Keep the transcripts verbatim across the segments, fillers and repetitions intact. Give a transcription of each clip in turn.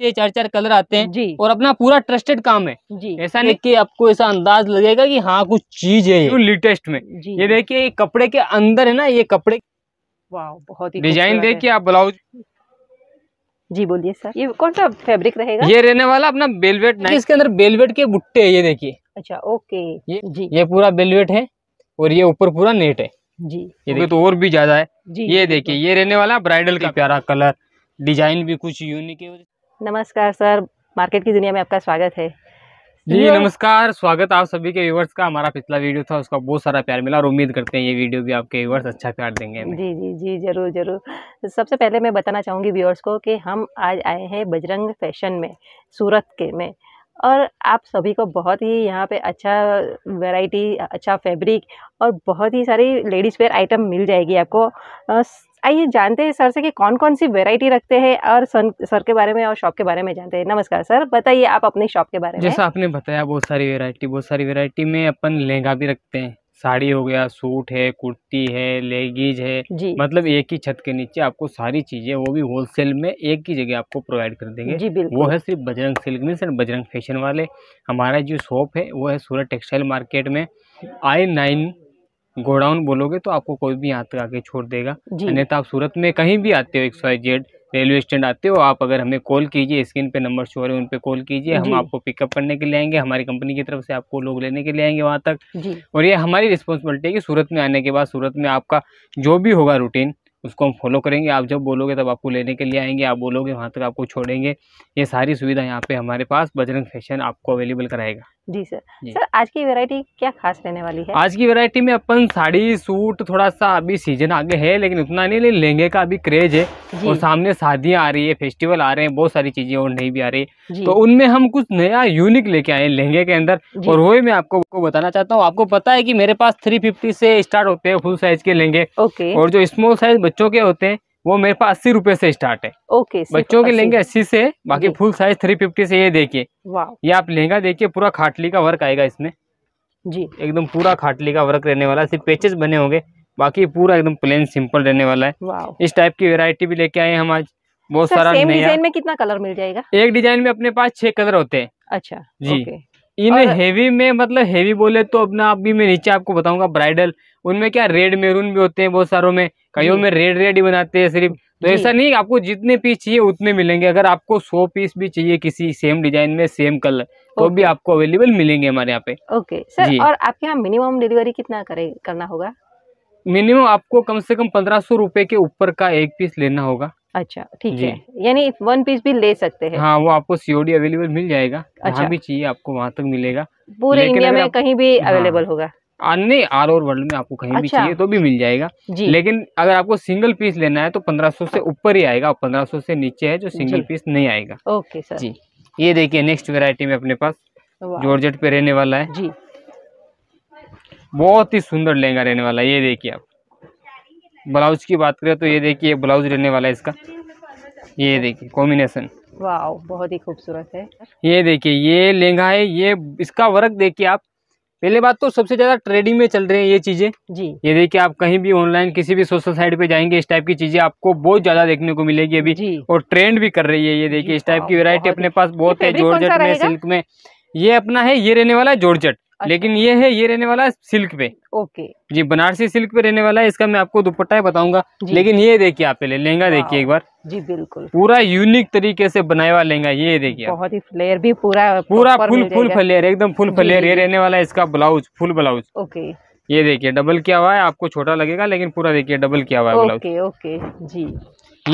ये चार चार कलर आते हैं और अपना पूरा ट्रस्टेड काम है जी। ऐसा नहीं कि आपको ऐसा अंदाज लगेगा कि हाँ कुछ चीज है तो लेटेस्ट में। ये देखिए कपड़े के अंदर है ना, ये कपड़े वाह बहुत ही डिजाइन देखिए आप। ब्लाउज जी बोलिए सर, ये कौन सा फैब्रिक रहेगा? ये रहने वाला अपना बेलवेट, इसके अंदर बेलवेट के बुट्टे है ये देखिए। अच्छा ओके जी, ये पूरा बेलवेट है और ये ऊपर पूरा नेट है जी। ये तो और भी ज्यादा है जी। ये देखिए ये रहने वाला ब्राइडल का प्यारा कलर, डिजाइन भी कुछ यूनिक है। नमस्कार सर, मार्केट की दुनिया में आपका स्वागत है जी। नमस्कार, स्वागत आप सभी के व्यूवर्स का। हमारा पिछला वीडियो था, उसका बहुत सारा प्यार मिला और उम्मीद करते हैं ये वीडियो भी आपके व्यूवर्स अच्छा प्यार देंगे। जी जी जी जरूर जरूर। सबसे पहले मैं बताना चाहूँगी व्यूअर्स को कि हम आज आए हैं बजरंग फैशन में, सूरत के में, और आप सभी को बहुत ही यहाँ पे अच्छा वैरायटी, अच्छा फैब्रिक और बहुत ही सारी लेडीज़ वेयर आइटम मिल जाएगी आपको। आइए जानते हैं सर से कि कौन कौन सी वैरायटी रखते हैं और सर के बारे में और शॉप के बारे में जानते हैं। नमस्कार सर, बताइए आप अपनी शॉप के बारे में। जैसा आपने बताया बहुत सारी वैरायटी, बहुत सारी वैरायटी में अपन लहंगा भी रखते हैं, साड़ी हो गया, सूट है, कुर्ती है, लेगीज है जी। मतलब एक ही छत के नीचे आपको सारी चीजें, वो भी होलसेल में एक ही जगह आपको प्रोवाइड कर देंगे जी। वो है सिर्फ Bajrang silk mills and Bajrang fashion वाले। हमारा जो शॉप है वो है सूरत टेक्सटाइल मार्केट में, आई नाइन गोडाउन बोलोगे तो आपको कोई भी यहाँ तक आके छोड़ देगा। अन्यथा आप सूरत में कहीं भी आते हो, एक सौ जेड रेलवे स्टैंड आते हो आप, अगर हमें कॉल कीजिए, स्क्रीन पे नंबर शो हो रहे हैं उन पे कॉल कीजिए, हम आपको पिकअप करने के लिए आएंगे। हमारी कंपनी की तरफ से आपको लोग लेने के लिए आएंगे वहाँ तक जी। और ये हमारी रिस्पॉन्सिबिलिटी है कि सूरत में आने के बाद सूरत में आपका जो भी होगा रूटीन, उसको हम फॉलो करेंगे। आप जब बोलोगे तब आपको लेने के लिए आएंगे, आप बोलोगे वहाँ तक आपको छोड़ेंगे। ये सारी सुविधा यहाँ पे हमारे पास बजरंग फैशन आपको अवेलेबल कराएगा जी। सर जी। सर आज की वैरायटी क्या खास रहने वाली है? आज की वैरायटी में अपन साड़ी सूट, थोड़ा सा अभी सीजन आगे है लेकिन उतना नहीं, लहंगे का अभी क्रेज है और सामने शादियाँ आ रही है, फेस्टिवल आ रहे हैं, बहुत सारी चीजें और नई भी आ रही है, तो उनमें हम कुछ नया यूनिक लेके आए लहंगे के अंदर। और वही मैं आपको बताना चाहता हूँ। आपको पता है कि मेरे पास थ्री फिफ्टी से स्टार्ट होते हैं फुल साइज के लहंगे, और जो स्मॉल साइज बच्चों के होते हैं वो मेरे पास अस्सी रुपए से स्टार्ट है। ओके, बच्चों के लहंगे अस्सी से, बाकी फुल साइज थ्री फिफ्टी से। ये देखिए ये आप लहंगा देखिए, पूरा खाटली का वर्क आएगा इसमें जी, एकदम पूरा खाटली का वर्क रहने वाला, सिर्फ पेचेस बने होंगे, बाकी पूरा एकदम प्लेन सिंपल रहने वाला है। इस टाइप की वेरायटी भी लेके आए हैं हम आज, बहुत सारा। सेम डिजाइन में कितना कलर मिल जाएगा? एक डिजाइन में अपने पास छह कलर होते हैं। अच्छा जी। इन हेवी में, मतलब हेवी बोले तो अपना, अभी मैं नीचे आपको बताऊंगा ब्राइडल, उनमें क्या रेड मेरून भी होते हैं बहुत सारों में, कईयों में रेड रेड ही बनाते हैं सिर्फ। तो ऐसा नहीं, आपको जितने पीस चाहिए उतने मिलेंगे। अगर आपको सौ पीस भी चाहिए किसी सेम डिजाइन में, सेम कलर, तो भी आपको अवेलेबल मिलेंगे हमारे यहाँ पे। ओके सर, और आपके यहाँ मिनिमम डिलीवरी कितना करना होगा? मिनिमम आपको कम से कम पंद्रह सौ रूपये के ऊपर का एक पीस लेना होगा। अच्छा ठीक है, यानी वन पीस भी ले सकते हैं। हाँ, वो आपको सीओडी अवेलेबल मिल जाएगा। अच्छा। जहाँ भी चाहिए आपको वहाँ तक मिलेगा, पूरे इंडिया में कहीं भी अवेलेबल हाँ, होगा नहीं, ऑल ओवर वर्ल्ड में आपको कहीं अच्छा। भी चाहिए तो भी मिल जाएगा। लेकिन अगर आपको सिंगल पीस लेना है तो पंद्रह सौ से ऊपर ही आएगा, पंद्रह सौ से नीचे है जो सिंगल पीस नहीं आएगा। ओके सर जी। ये देखिए नेक्स्ट वेरायटी में अपने पास जॉर्जेट पे रहने वाला है जी, बहुत ही सुंदर लहंगा रहने वाला है। ये देखिए आप, ब्लाउज की बात करें तो ये देखिए ब्लाउज रहने वाला है इसका। ये देखिए कॉम्बिनेशन, वाह बहुत ही खूबसूरत है। ये देखिए ये लहंगा है, ये इसका वर्क देखिए आप। पहले बात तो सबसे ज्यादा ट्रेंडिंग में चल रहे हैं ये चीजें जी। ये देखिए आप कहीं भी ऑनलाइन किसी भी सोशल साइट पे जाएंगे, इस टाइप की चीजें आपको बहुत ज्यादा देखने को मिलेगी अभी, और ट्रेंड भी कर रही है। ये देखिए इस टाइप की वेरायटी अपने पास बहुत है, जॉर्जेट में, सिल्क में। ये अपना है, ये रहने वाला है जॉर्जेट, लेकिन ये है, ये रहने वाला है सिल्क पे। ओके जी, बनारसी सिल्क पे रहने वाला है। इसका मैं आपको दुपट्टा बताऊंगा, लेकिन ये देखिए आप पहले लहंगा देखिए एक बार जी, बिल्कुल पूरा यूनिक तरीके से बनाया हुआ लहंगा। ये देखिए बहुत ही फ्लेयर भी पूरा पूरा फुल फुल फ्लेयर, एकदम फुल फ्लेयर। ये रहने वाला है इसका ब्लाउज, फुल ब्लाउज। ओके ये देखिए डबल किया हुआ है, आपको छोटा लगेगा लेकिन पूरा देखिए डबल किया हुआ है ब्लाउज। ओके जी।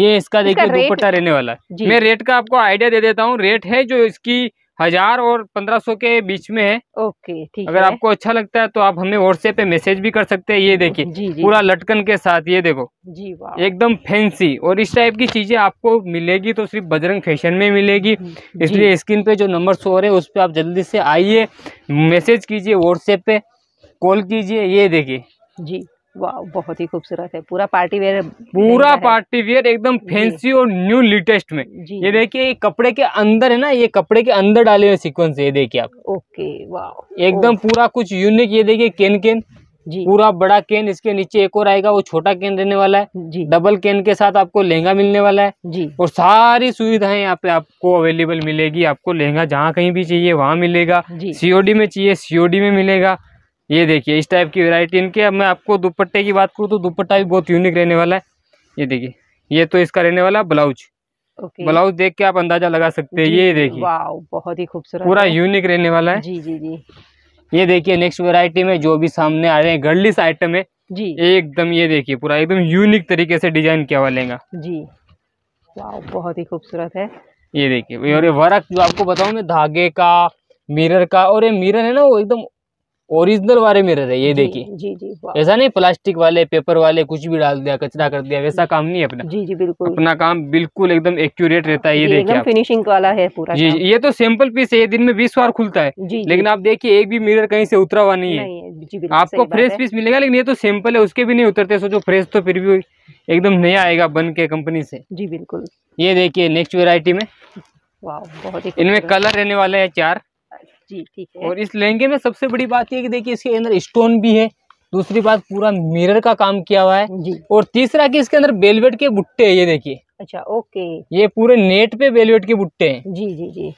ये इसका देखिए दुपट्टा रहने वाला है। मैं रेट का आपको आइडिया दे देता हूँ। रेट है जो इसकी हजार और पंद्रह सौ के बीच में है। ओके ठीक है। अगर आपको अच्छा लगता है तो आप हमें व्हाट्सएप पे मैसेज भी कर सकते हैं। ये देखिए पूरा लटकन के साथ, ये देखो जी, वाह एकदम फैंसी। और इस टाइप की चीजें आपको मिलेगी तो सिर्फ बजरंग फैशन में मिलेगी, इसलिए स्क्रीन पे जो नंबर शो हो रहे हैं उस पर आप जल्दी से आइए, मैसेज कीजिए, व्हाट्सएप पे कॉल कीजिए। ये देखिए जी, वाह बहुत ही खूबसूरत है, पूरा पार्टी वेयर, पूरा पार्टी वेयर एकदम फैंसी और न्यू लेटेस्ट में। ये देखिए कपड़े के अंदर है ना, ये कपड़े के अंदर डाले हुए सीक्वेंस है। ये देखिए आप, ओके वाह एकदम पूरा कुछ यूनिक। ये देखिए केन केन पूरा बड़ा केन, इसके नीचे एक और आएगा वो छोटा केन रहने वाला है जी। डबल केन के साथ आपको लहंगा मिलने वाला है जी। और सारी सुविधाएं यहाँ पे आपको अवेलेबल मिलेगी। आपको लहंगा जहाँ कहीं भी चाहिए वहाँ मिलेगा, सीओडी में चाहिए सीओडी में मिलेगा। ये देखिए इस टाइप की वैरायटी इनके। मैं आपको दुपट्टे की बात करूँ तो दुपट्टा भी बहुत यूनिक रहने वाला है। ये देखिए, ये तो इसका रहने वाला ब्लाउज, ब्लाउज देख के आप अंदाजा लगा सकते हैं। ये देखिए बहुत ही खूबसूरत, पूरा यूनिक रहने वाला है जी जी जी। ये देखिए नेक्स्ट वैरायटी में जो भी सामने आ रहे हैं गर्लिश आइटम है जी। एकदम ये देखिए पूरा एकदम यूनिक तरीके से डिजाइन किया हुआ लहंगा जी। वाओ बहुत ही खूबसूरत है। ये देखिए, और ये वर्क जो आपको बताऊं मैं, धागे का, मिरर का, और ये मिरर है ना वो एकदम ओरिजिनल वाले मिरर है। ये देखिए जी जी, ऐसा नहीं प्लास्टिक वाले, पेपर वाले कुछ भी डाल दिया, कचरा कर दिया, वैसा काम नहीं है अपना जी जी। बिल्कुल अपना काम बिल्कुल एकदम एक्यूरेट रहता है। ये देखिए फिनिशिंग वाला है पूरा जी। ये तो सैंपल पीस है, ये दिन में बीस बार खुलता है, लेकिन आप देखिए एक भी मिरर कहीं से उतरा हुआ नहीं है। आपको फ्रेश पीस मिलेगा, लेकिन ये तो सैंपल है, उसके भी नहीं उतरते। सोचो फ्रेश तो फिर भी एकदम नया आएगा बन के कंपनी से जी। बिल्कुल ये देखिए नेक्स्ट वेरायटी में बहुत इनमें कलर रहने वाले है चार जी, ठीक है। और इस लहंगे में सबसे बड़ी बात ये कि देखिए इसके अंदर स्टोन भी है, दूसरी बात पूरा मिरर का काम किया हुआ है जी। और तीसरा कि इसके अंदर वेलवेट के बुट्टे हैं। ये देखिए, अच्छा ओके, ये पूरे नेट पे वेलवेट के बुट्टे हैं जी जी जी।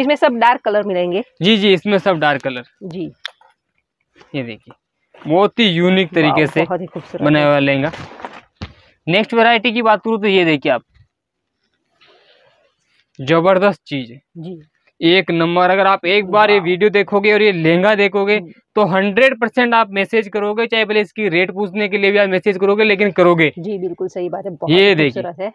इसमें सब डार्क कलर मिलेंगे जी जी, इसमें सब डार्क कलर जी। ये देखिए बहुत ही यूनिक तरीके से बनाया हुआ लहंगा। नेक्स्ट वेरायटी की बात करूँ तो ये देखिए आप, जबरदस्त चीज है जी, एक नंबर। अगर आप एक बार ये वीडियो देखोगे और ये लहंगा देखोगे तो हंड्रेड परसेंट आप मैसेज करोगे, चाहे पहले इसकी रेट पूछने के लिए भी आप मैसेज करोगे, लेकिन करोगे जी। बिल्कुल सही बात है। ये देखिए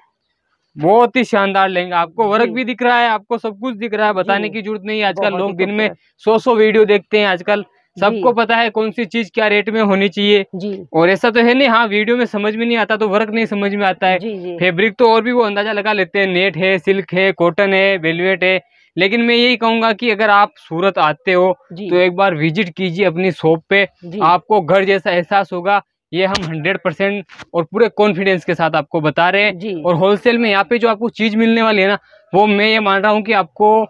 बहुत ही शानदार लहंगा, आपको वर्क भी दिख रहा है, आपको सब कुछ दिख रहा है, बताने की जरूरत नहीं है। आजकल लोग दिन में सौ सौ वीडियो देखते हैं, आजकल सबको पता है कौन सी चीज क्या रेट में होनी चाहिए जी। और ऐसा तो है नहीं, हाँ वीडियो में समझ में नहीं आता तो वर्क नहीं समझ में आता है। फैब्रिक तो और भी वो अंदाजा लगा लेते हैं, नेट है, सिल्क है, कॉटन है, वेलवेट है। लेकिन मैं यही कहूंगा कि अगर आप सूरत आते हो तो एक बार विजिट कीजिए अपनी शॉप पे, आपको घर जैसा एहसास होगा। ये हम हंड्रेड परसेंट और पूरे कॉन्फिडेंस के साथ आपको बता रहे हैं। और होलसेल में यहाँ पे जो आपको चीज मिलने वाली है ना, वो मैं ये मान रहा हूँ कि आपको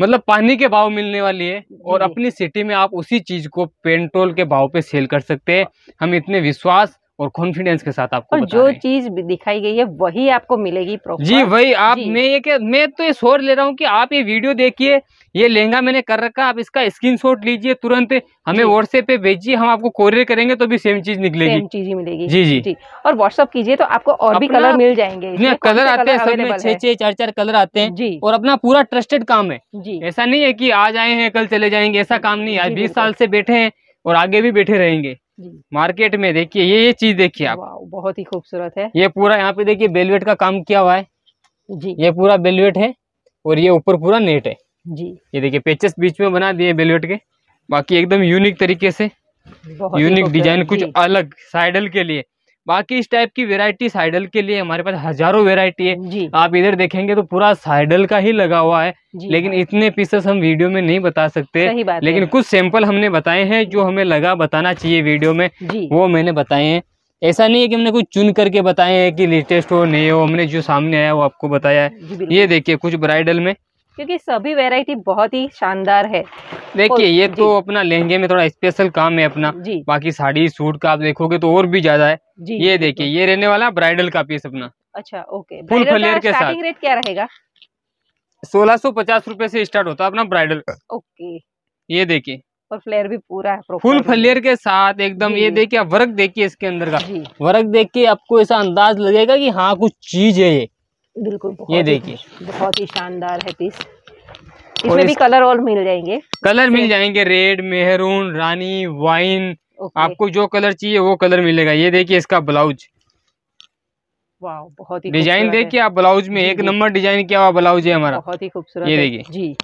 मतलब पानी के भाव मिलने वाली है, और अपनी सिटी में आप उसी चीज को पेट्रोल के भाव पे सेल कर सकते हैं। हम इतने विश्वास और कॉन्फिडेंस के साथ आपको बता रहे हैं। जो चीज दिखाई गई है वही आपको मिलेगी जी, वही आप जी। मैं ये कि मैं तो ये शोर ले रहा हूँ कि आप ये वीडियो देखिए, ये लहंगा मैंने कर रखा, आप इसका स्क्रीनशॉट लीजिए, तुरंत हमें व्हाट्सएप पे भेजिए, हम आपको कोरियर करेंगे तो भी सेम चीज निकलेगी, सेम चीज ही मिलेगी जी जी, जी। और व्हाट्सएप कीजिए तो आपको और भी कलर मिल जाएंगे। कलर आते हैं सब में, छह छह चार चार कलर आते हैं जी। और अपना पूरा ट्रस्टेड काम है जी, ऐसा नहीं है कि आज आए हैं कल चले जाएंगे, ऐसा काम नहीं है। बीस साल से बैठे हैं और आगे भी बैठे रहेंगे मार्केट में। देखिए ये ये चीज देखिए आप, बहुत ही खूबसूरत है। ये पूरा यहाँ पे देखिए बेलवेट का काम किया हुआ है जी। ये पूरा बेलवेट है और ये ऊपर पूरा नेट है जी। ये देखिए पेचेस बीच में बना दिए बेलवेट के, बाकी एकदम यूनिक तरीके से, यूनिक डिजाइन, कुछ अलग साइडल के लिए। बाकी इस टाइप की वेरायटी साइडल के लिए हमारे पास हजारों वेरायटी है। आप इधर देखेंगे तो पूरा साइडल का ही लगा हुआ है, लेकिन इतने पीसेस हम वीडियो में नहीं बता सकते, लेकिन कुछ सैंपल हमने बताए हैं जो हमें लगा बताना चाहिए वीडियो में, वो मैंने बताए हैं। ऐसा नहीं है कि हमने कुछ चुन करके बताए हैं कि लेटेस्ट हो नहीं हो, हमने जो सामने आया वो आपको बताया है। ये देखिये कुछ ब्राइडल में, क्योंकि सभी वेरायटी बहुत ही शानदार है। देखिए ये तो अपना लहंगे में थोड़ा स्पेशल काम है अपना, बाकी साड़ी सूट का आप देखोगे तो और भी ज्यादा है। ये देखिए ये रहने वाला ब्राइडल का पीस अपना, अच्छा ओके। फुल फ्लेयर के साथ रेट क्या रहेगा? सोलह सौ पचास रूपए से स्टार्ट होता है अपना ब्राइडल का, ओके। ये देखिए और फ्लेयर भी पूरा है, फुल फ्लेयर के साथ एकदम। ये देखिए आप वर्क देखिए इसके अंदर का, वर्क देख के आपको ऐसा अंदाज लगेगा कि हाँ कुछ चीज है ये, बिल्कुल। ये देखिए बहुत ही शानदार है पीस, इसमें भी कलर और मिल जाएंगे, कलर मिल जाएंगे रेड, मेहरून, रानी, वाइन, आपको जो कलर चाहिए वो कलर मिलेगा। ये देखिए इसका ब्लाउज, वाह बहुत ही डिजाइन देखिए आप, ब्लाउज में एक नंबर डिजाइन किया हुआ ब्लाउज है हमारा, बहुत ही खूबसूरत। ये देखिए जी,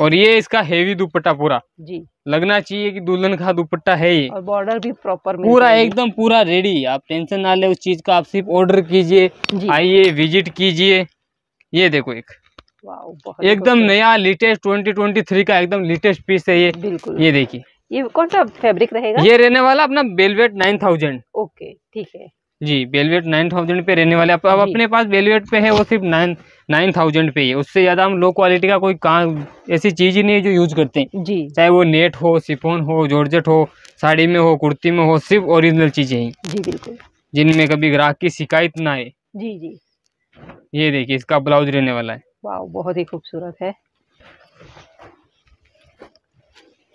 और ये इसका हेवी दुपट्टा पूरा जी, लगना चाहिए कि दुल्हन का दुपट्टा है ये, और बॉर्डर भी प्रॉपर पूरा एकदम पूरा रेडी। आप टेंशन ना ले उस चीज का, आप सिर्फ ऑर्डर कीजिए, आइए विजिट कीजिए। ये देखो एक एकदम नया लेटेस्ट ट्वेंटी ट्वेंटी थ्री का एकदम लेटेस्ट पीस है ये, बिल्कुल। ये देखिए ये कौन सा फैब्रिक रहेगा? ये रहने वाला अपना बेलवेट नाइन थाउजेंड, ओके ठीक है। जी बेलवेट नाइन थाउजेंड पे रहने वाले। अब आप, अपने पास बेलवेट पे है वो सिर्फ नाइन नाइन थाउजेंड पे है। उससे ज़्यादा हम लो क्वालिटी का कोई कहाँ ऐसी चीज़ ही नहीं है जो यूज़ करते हैं जी, चाहे वो नेट हो, सिफोन हो, जॉर्जेट हो, साड़ी में हो, कुर्ती में हो, सिर्फ ओरिजिनल चीज़ें हैं जी बिल्कुल, जिनमें कभी ग्राहक की शिकायत ना आए जी। जी ये देखिए इसका ब्लाउज रहने वाला है, वाह बहुत ही खूबसूरत है।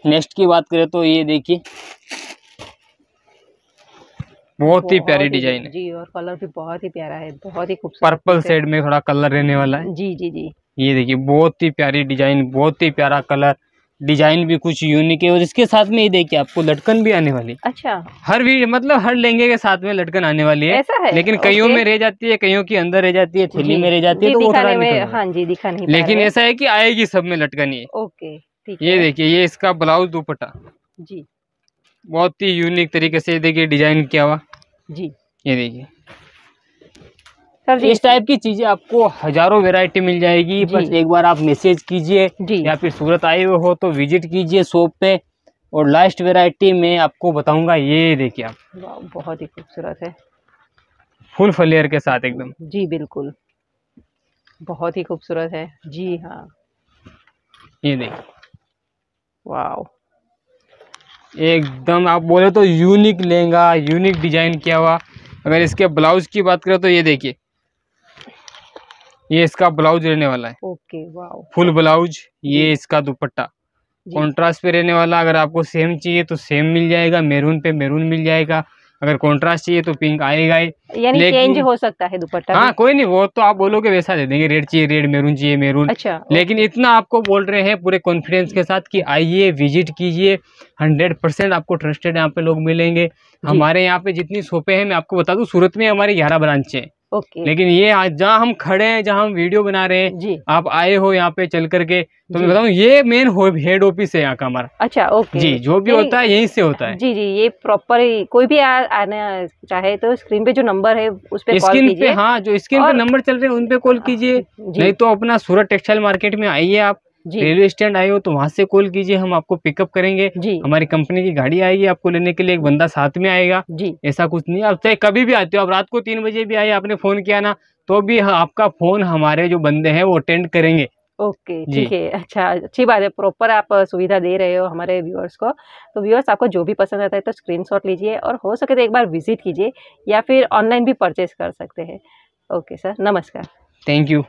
नेक्स्ट की बात करें तो ये देखिए बहुत ही प्यारी डिजाइन है जी, और कलर भी बहुत ही प्यारा है, बहुत ही खूबसूरत। पर्पल शेड में थोड़ा कलर रहने वाला है जी जी जी। ये देखिए बहुत ही प्यारी डिजाइन, बहुत ही प्यारा कलर, डिजाइन भी कुछ यूनिक है। और इसके साथ में ये देखिए आपको लटकन भी आने वाली है। अच्छा, हर भी मतलब हर लहंगे के साथ में लटकन आने वाली है, ऐसा है? लेकिन कईयों में रह जाती है, कईयों के अंदर रह जाती है, थैली में रह जाती है, तो वो थोड़ा में हाँ जी दिखा नहीं, लेकिन ऐसा है कि आएगी सब में लटकन। ये ओके ठीक है। ये देखिए ये इसका ब्लाउज दुपट्टा जी, बहुत ही यूनिक तरीके से देखिए डिजाइन किया हुआ जी। ये देखिए सर जी, इस टाइप की चीजें आपको हजारों वैरायटी मिल जाएगी, बस एक बार आप मैसेज कीजिए या फिर सूरत आए हुए हो तो विजिट कीजिए शॉप पे। और लास्ट वैरायटी में आपको बताऊंगा, ये देखिए आप बहुत ही खूबसूरत है, फुल फ्लेयर के साथ एकदम जी बिल्कुल, बहुत ही खूबसूरत है जी हाँ। ये देखिए वाह एकदम आप बोले तो यूनिक लहंगा, यूनिक डिजाइन किया हुआ। अगर इसके ब्लाउज की बात करें तो ये देखिए ये इसका ब्लाउज रहने वाला है, ओके वाओ फुल ब्लाउज। ये इसका दुपट्टा कंट्रास्ट पे रहने वाला, अगर आपको सेम चाहिए तो सेम मिल जाएगा, मेरून पे मेरून मिल जाएगा, अगर कंट्रास्ट चाहिए तो पिंक आएगा ही, यानी चेंज हो सकता है दुपट्टा। हाँ कोई नहीं, वो तो आप बोलोगे वैसा दे देंगे, रेड चाहिए रेड, मेरून चाहिए मेरून। अच्छा, लेकिन इतना आपको बोल रहे हैं पूरे कॉन्फिडेंस के साथ कि आइए विजिट कीजिए, हंड्रेड परसेंट आपको ट्रस्टेड यहाँ पे लोग मिलेंगे। हमारे यहाँ पे जितनी शॉपें हैं मैं आपको बता दूं, सूरत में हमारे ग्यारह ब्रांच है, लेकिन ये जहाँ हम खड़े हैं, जहाँ हम वीडियो बना रहे हैं, आप आए हो यहाँ पे चल करके तो मैं बताऊँ ये मेन हेड ऑफिस है यहाँ का हमारा। अच्छा ओके जी, जो भी होता है यहीं से होता है जी जी। ये प्रॉपर कोई भी आ, आना चाहे तो स्क्रीन पे जो नंबर है उस पे कॉल कीजिए। हाँ जो स्क्रीन पे नंबर चल रहे हैं उन पे कॉल कीजिए, नहीं तो अपना सूरत टेक्सटाइल मार्केट में आइए, आप रेलवे स्टैंड आए हो तो वहाँ से कॉल कीजिए, हम आपको पिकअप करेंगे, हमारी कंपनी की गाड़ी आएगी आपको लेने के लिए, एक बंदा साथ में आएगा जी। ऐसा कुछ नहीं, आप चाहे कभी भी आते हो, आप रात को तीन बजे भी आए, आपने फोन किया ना तो भी आपका फोन हमारे जो बंदे हैं वो अटेंड करेंगे। ओके ठीक है, अच्छा अच्छी बात है, प्रॉपर आप सुविधा दे रहे हो हमारे व्यूअर्स को। तो व्यूअर्स आपको जो भी पसंद आता है तो स्क्रीनशॉट लीजिए और हो सके तो एक बार विजिट कीजिए या फिर ऑनलाइन भी परचेस कर सकते हैं। ओके सर नमस्कार, थैंक यू।